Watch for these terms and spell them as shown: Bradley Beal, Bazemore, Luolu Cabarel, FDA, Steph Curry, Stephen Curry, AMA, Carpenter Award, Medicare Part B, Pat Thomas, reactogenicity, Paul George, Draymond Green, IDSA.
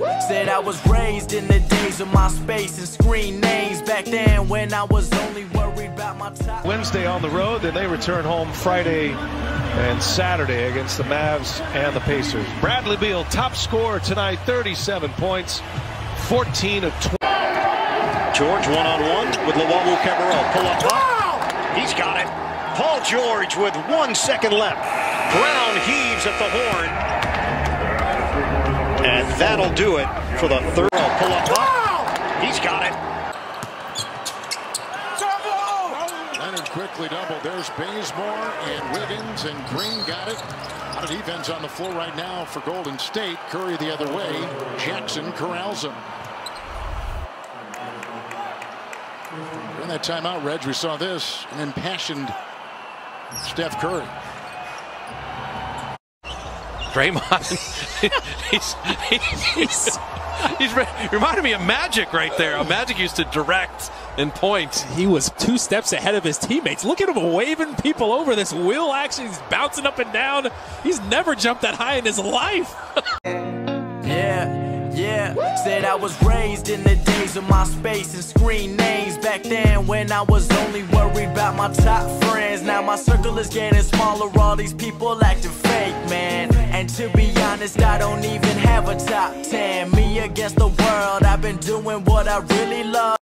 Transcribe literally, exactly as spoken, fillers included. yeah. Said I was raised in the days of my space and screen names back then when I was only worried about my time. Wednesday on the road, then they return home Friday and Saturday against the Mavs and the Pacers. Bradley Beal, top scorer tonight, thirty-seven points, fourteen of twenty. George one-on-one with Luolu Cabarel. Pull up high. He's got it. Paul George with one second left. Brown heaves at the horn. And that'll do it for the third. Pull up high. He's got it. Leonard quickly doubled. There's Bazemore and Wiggins, and Green got it. A lot of defense on the floor right now for Golden State. Curry the other way. Jackson corrals him. During that timeout, Reg, we saw this, an impassioned Steph Curry. Draymond, he's, he's, he's, he's reminded me of Magic right there. Magic used to direct and point. He was two steps ahead of his teammates. Look at him waving people over. This wheel action, he's bouncing up and down. He's never jumped that high in his life. Yeah. Yeah, said I was raised in the days of my space and screen names back then when I was only worried about my top friends. Now my circle is getting smaller, all these people acting fake, man. And to be honest, I don't even have a top ten. Me against the world, I've been doing what I really love.